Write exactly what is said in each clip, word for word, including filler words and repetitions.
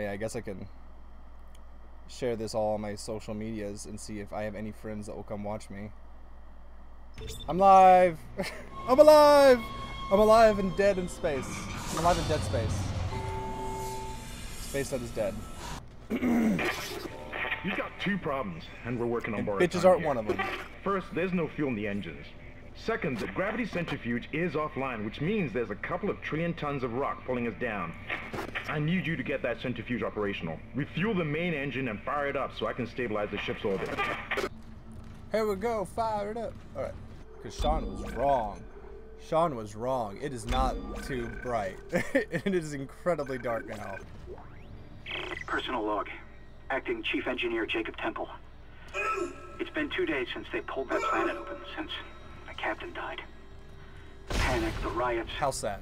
Oh yeah, I guess I can share this all on my social medias and see if I have any friends that will come watch me. I'm live! I'm alive! I'm alive and dead in space. I'm alive in dead space. Space that is dead. You've got two problems, and we're working on board. Bitches aren't here. One of them. First, there's no fuel in the engines. Second, the gravity centrifuge is offline, which means there's a couple of trillion tons of rock pulling us down. I need you to get that centrifuge operational. Refuel the main engine and fire it up so I can stabilize the ship's orbit. Here we go, fire it up. Alright, because Sean was wrong. Sean was wrong. It is not too bright. It is incredibly dark now. Personal log. Acting Chief Engineer Jacob Temple. It's been two days since they pulled that planet open, since the captain died. The panic, the riots. How sad.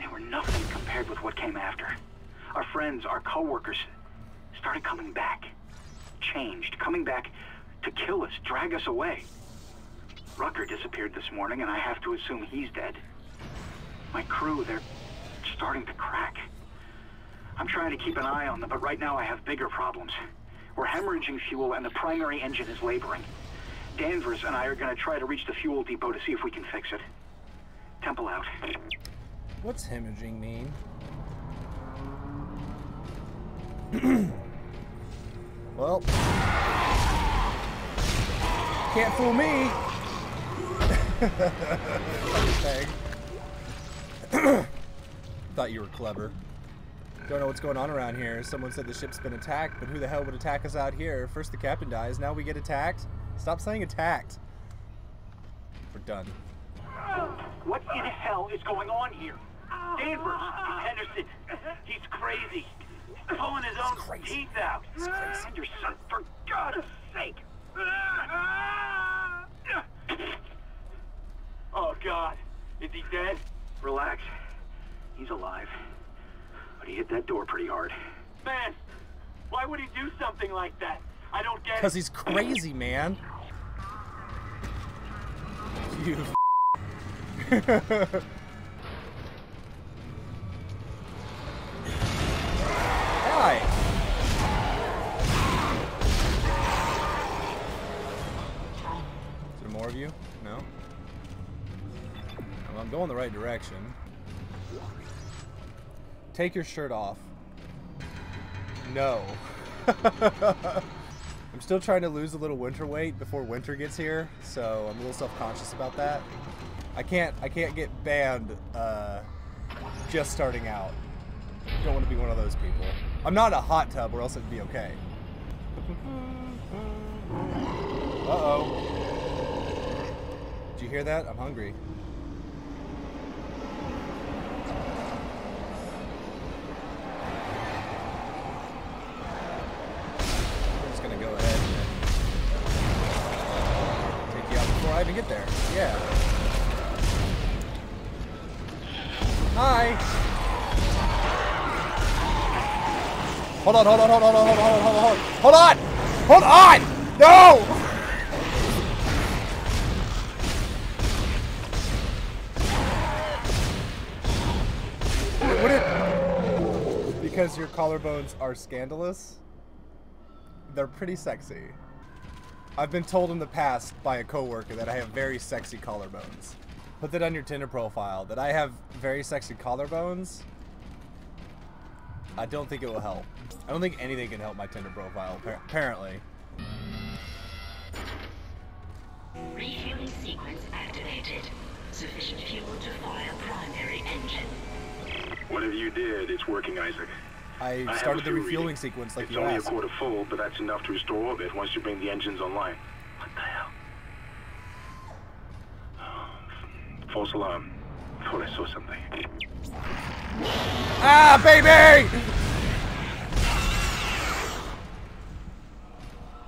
They were nothing compared with what came after. Our friends, our co-workers started coming back. Changed, coming back to kill us, drag us away. Rucker disappeared this morning, and I have to assume he's dead. My crew, they're starting to crack. I'm trying to keep an eye on them, but right now I have bigger problems. We're hemorrhaging fuel, and the primary engine is laboring. Danvers and I are going to try to reach the fuel depot to see if we can fix it. Temple out. What's hemorrhaging mean? Well... Can't fool me! Thought you were clever. Don't know what's going on around here. Someone said the ship's been attacked, but who the hell would attack us out here? First the captain dies, now we get attacked? Stop saying attacked. We're done. What in hell is going on here? Danvers, Henderson, he's crazy. Pulling his own crazy. teeth out. He's crazy. Henderson, for God's sake! Oh God, is he dead? Relax, he's alive. But he hit that door pretty hard. Man, why would he do something like that? I don't get it. Because he's crazy, man. You f Hi. More of you? No? Well, I'm going the right direction. Take your shirt off. No. I'm still trying to lose a little winter weight before winter gets here, so I'm a little self-conscious about that. I can't I can't get banned uh, just starting out. Don't want to be one of those people. I'm not in a hot tub or else it'd be okay. Uh-oh. Did you hear that? I'm hungry. We're just gonna go ahead and take you out before I even get there. Yeah. Hi! Hold on, hold on, hold on, hold on, hold on, hold on, hold on! Hold on! Hold on! No! Because your collarbones are scandalous, they're pretty sexy. I've been told in the past by a coworker that I have very sexy collarbones. Put that on your Tinder profile, that I have very sexy collarbones. I don't think it will help. I don't think anything can help my Tinder profile, apparently. Refueling sequence activated. Sufficient fuel to fire primary engine. Whatever you did, it's working, Isaac. I, I started the refueling reading. sequence like it's you asked. It's only a quarter full, but that's enough to restore orbit once you bring the engines online. What the hell? Oh, false alarm. I thought I saw something. Ah, baby!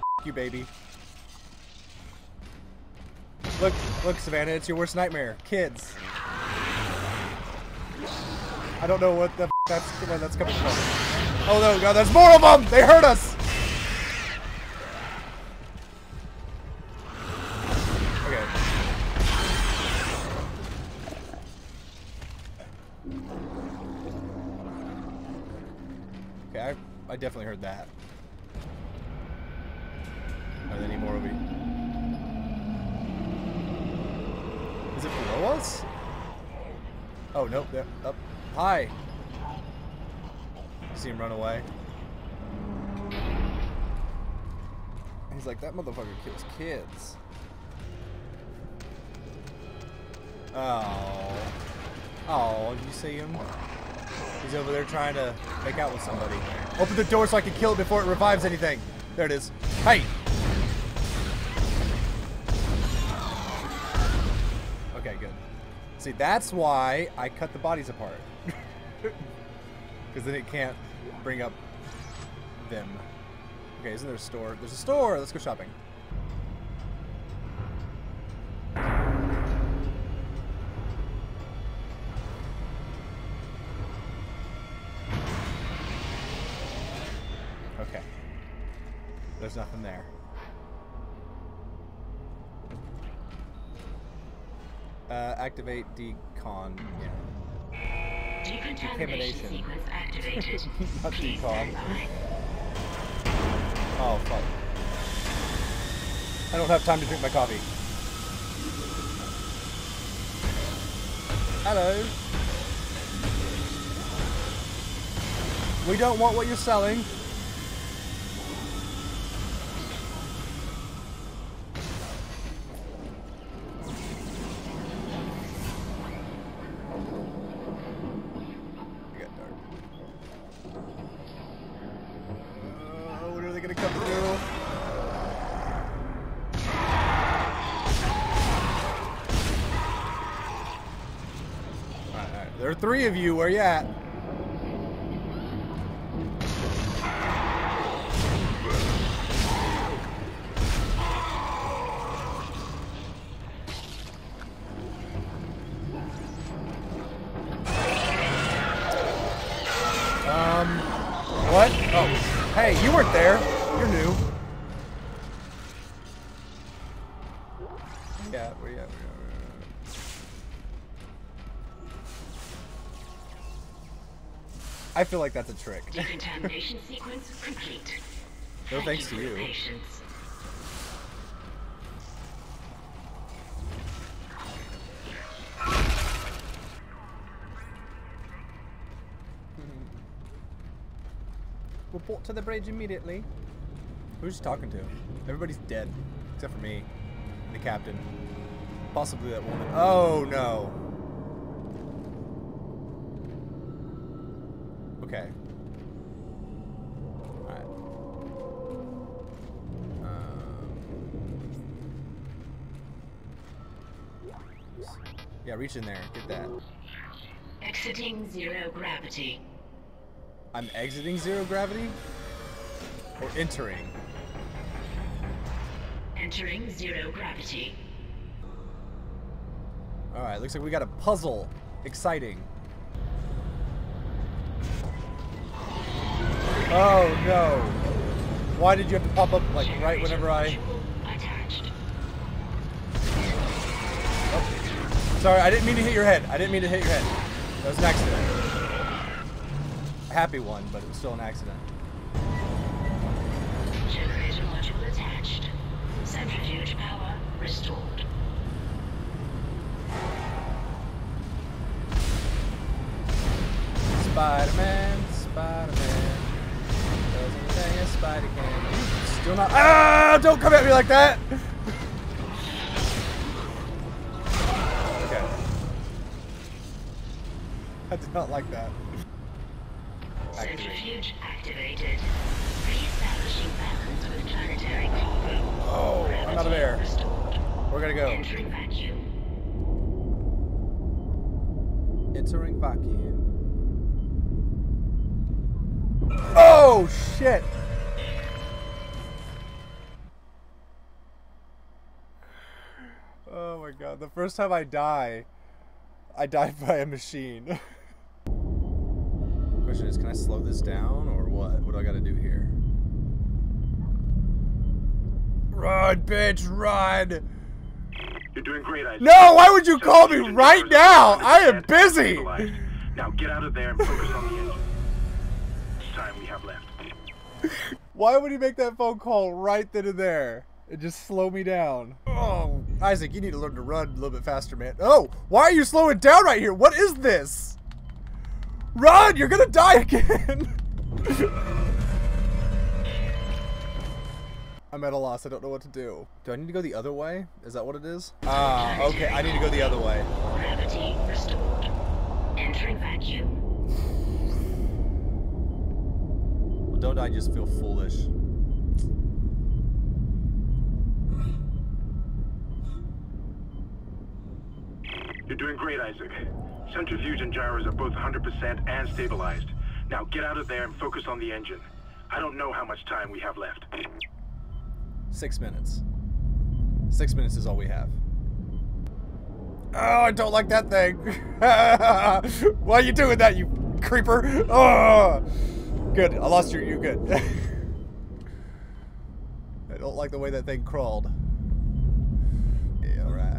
F you, baby. Look, look, Savannah, it's your worst nightmare. Kids. I don't know what the f that's where that's coming from. Oh no, God, there's more of them! They hurt us! Okay. Okay, I, I definitely heard that. Are there any more of you? Is it below us? Oh, nope. They're up high. See him run away. He's like, that motherfucker kills kids. Oh. Oh, did you see him? He's over there trying to make out with somebody. Open the door so I can kill it before it revives anything. There it is. Hey! Okay, good. See, that's why I cut the bodies apart. Because then it can't bring up them. Okay, isn't there a store? There's a store! Let's go shopping. Okay. There's nothing there. Uh, activate decon. Yeah. Decontamination sequence activated. Not decon. Oh, fuck. I don't have time to drink my coffee. Hello. We don't want what you're selling. Three of you, where you at? Um, what? Oh, hey, you weren't there. You're new. Yeah, where you at? I feel like that's a trick. Decontamination sequence complete. No thanks to you. Report to the bridge immediately. Who's she talking to? Everybody's dead. Except for me. The captain. Possibly that woman. Oh no. Okay. All right. Um, yeah, reach in there. Get that. Exiting zero gravity. I'm exiting zero gravity? Or entering? Entering zero gravity. All right, looks like we got a puzzle. Exciting. Oh no! Why did you have to pop up like right whenever I? Oh. Sorry, I didn't mean to hit your head. I didn't mean to hit your head. That was an accident. A happy one, but it was still an accident. Generator module attached. Centrifuge power restored. Spider-Man, Spider-Man. Still not. Ah! Don't come at me like that. Okay. I did not like that. Centrifuge activated. Reestablishing balance with planetary cargo. Oh, I'm out of air. We're gonna go. Entering vacuum. Entering vacuum. Oh shit! Oh my god, the first time I die, I die by a machine. Question is, can I slow this down or what? What do I gotta do here? Run, bitch, run! You're doing great, Isaac. No, why would you call me right now? I am busy! Now get out of there and focus on the engine. Time we have left. Why would he make that phone call right then and there? It just slow me down. Oh, Isaac, you need to learn to run a little bit faster, man. Oh, why are you slowing down right here? What is this? Run! You're gonna die again! I'm at a loss. I don't know what to do. Do I need to go the other way? Is that what it is? Ah, uh, okay. I need to go the other way. Gravity restored. Entering vacuum. Well, don't I just feel foolish? You're doing great, Isaac. Centrifuge and gyros are both one hundred percent and stabilized. Now get out of there and focus on the engine. I don't know how much time we have left. Six minutes. Six minutes is all we have. Oh, I don't like that thing. Why are you doing that, you creeper? Oh, good. I lost you. You're good. I don't like the way that thing crawled. Yeah, all right.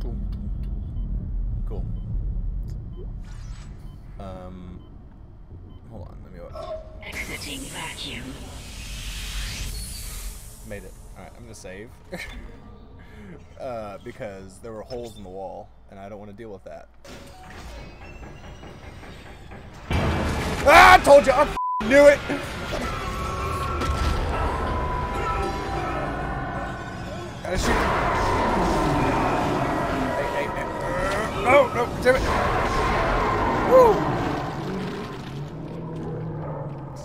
Cool. Um, hold on, let me go. Exiting vacuum. Made it. Alright, I'm gonna save. uh, because there were holes in the wall, and I don't want to deal with that. Ah, I told you! I f***ing knew it! Gotta shoot. Hey, hey, hey. No, no, damn it! Woo.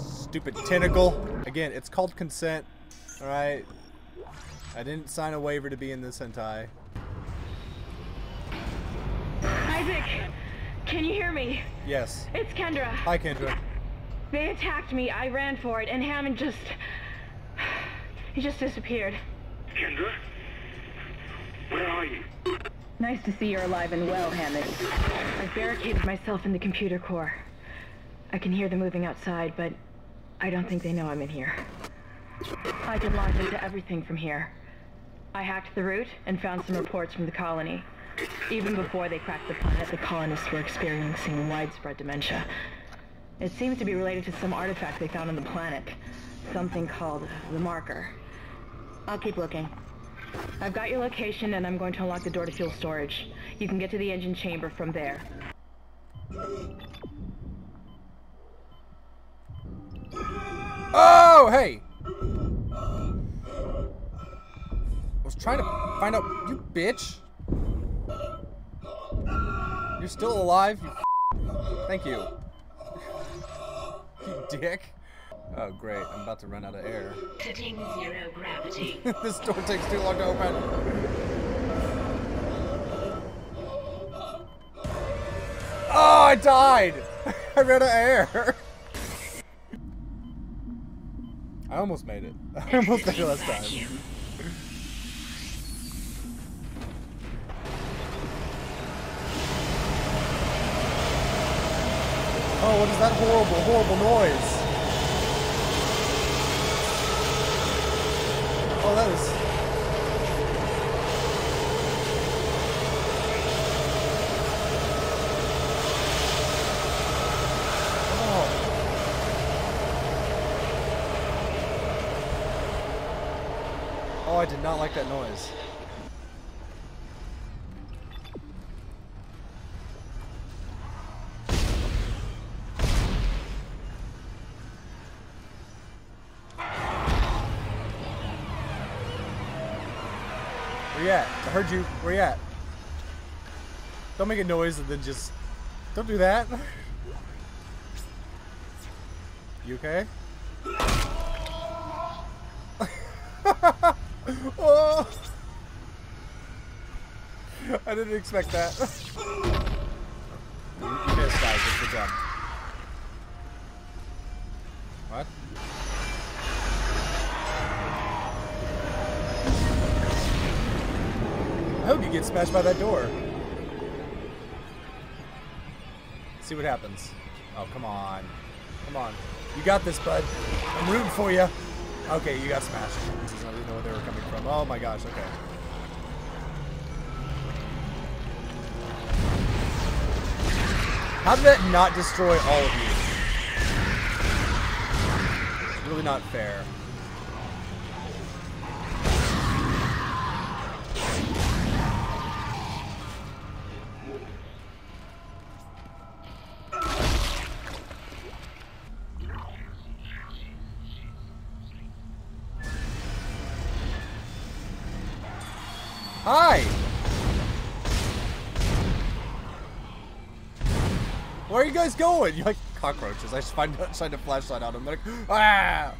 Stupid tentacle. Again, it's called consent. Alright. I didn't sign a waiver to be in this hentai. Isaac, can you hear me? Yes. It's Kendra. Hi, Kendra. They attacked me. I ran for it, and Hammond just... he just disappeared. Kendra? Where are you? Nice to see you're alive and well, Hammond. I've barricaded myself in the computer core. I can hear them moving outside, but I don't think they know I'm in here. I can launch into everything from here. I hacked the route and found some reports from the colony. Even before they cracked the planet, the colonists were experiencing widespread dementia. It seems to be related to some artifact they found on the planet. Something called the marker. I'll keep looking. I've got your location, and I'm going to unlock the door to fuel storage. You can get to the engine chamber from there. Oh, hey! I was trying to find out... You bitch! You're still alive, you f***. Thank you. You dick. Oh great, I'm about to run out of air. Hitting zero gravity. This door takes too long to open. Oh, I died! I ran out of air. I almost made it. I almost made it last time. Oh, what is that horrible, horrible noise? Oh, that is... Oh. Oh, I did not like that noise. Heard you. Where you at? Don't make a noise and then just don't do that. You okay? Oh. I didn't expect that. You missed, guys. Good job. What? I hope you get smashed by that door. Let's see what happens. Oh, come on. Come on. You got this, bud. I'm rooting for you. Okay, you got smashed. I didn't know where they were coming from. Oh my gosh, okay. How did that not destroy all of you? It's really not fair. Hi! Where are you guys going? You're like cockroaches. I just find, find a flashlight on them. They're like, ah!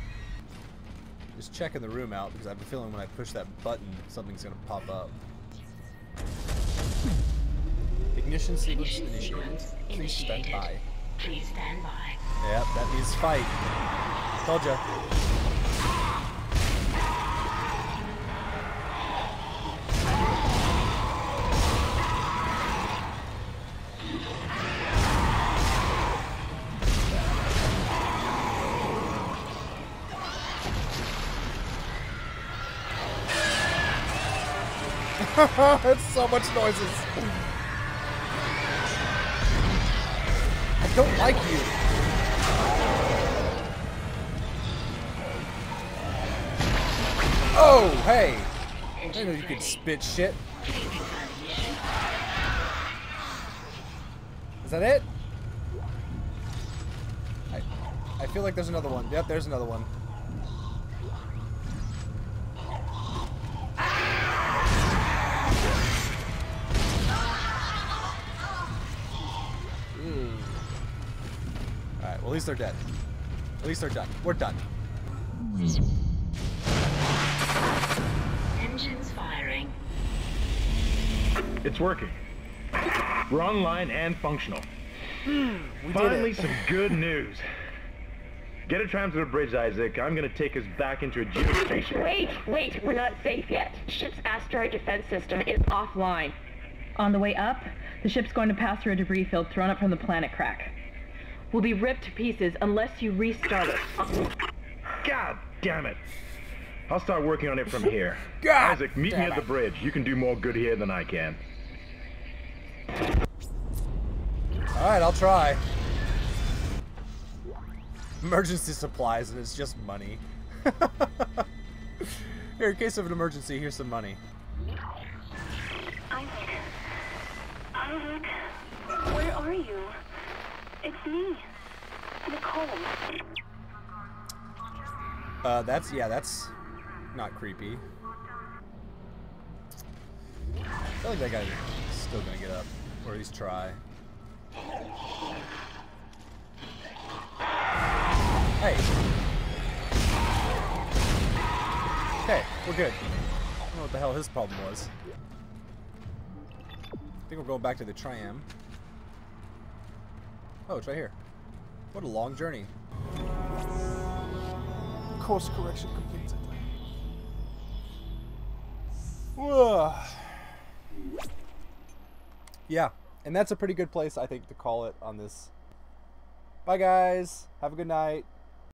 Just checking the room out because I have a feeling when I push that button, something's gonna pop up. Ignition sequence initiated. Please stand by. Please stand by. Yep, that means fight. Told ya. That's so much noises. I don't like you. Oh, hey. I didn't know you could spit shit. Is that it? I, I feel like there's another one. Yep, there's another one. At least they're dead. At least they're done. We're done. Engines firing. It's working. We're online and functional. Mm, we Finally, did it. Some good news. Get a tram to the bridge, Isaac. I'm gonna take us back into a Jupiter station. Wait, wait, we're not safe yet. Ship's asteroid defense system is offline. On the way up, the ship's going to pass through a debris field thrown up from the planet crack. Will be ripped to pieces unless you restart it. God damn it! I'll start working on it from here. God Isaac, meet me at the bridge. You can do more good here than I can. All right, I'll try. Emergency supplies, and it's just money. Here, in case of an emergency, here's some money. Isaac, Isaac, where are you? It's me, Nicole. Uh, that's, yeah, that's not creepy. I feel like that guy's still gonna get up, or at least try. Hey. Okay, we're good. I don't know what the hell his problem was. I think we're going back to the Tri-Am. Oh, it's right here. What a long journey. Course correction completed. Whoa. Yeah, and that's a pretty good place, I think, to call it on this. Bye, guys. Have a good night.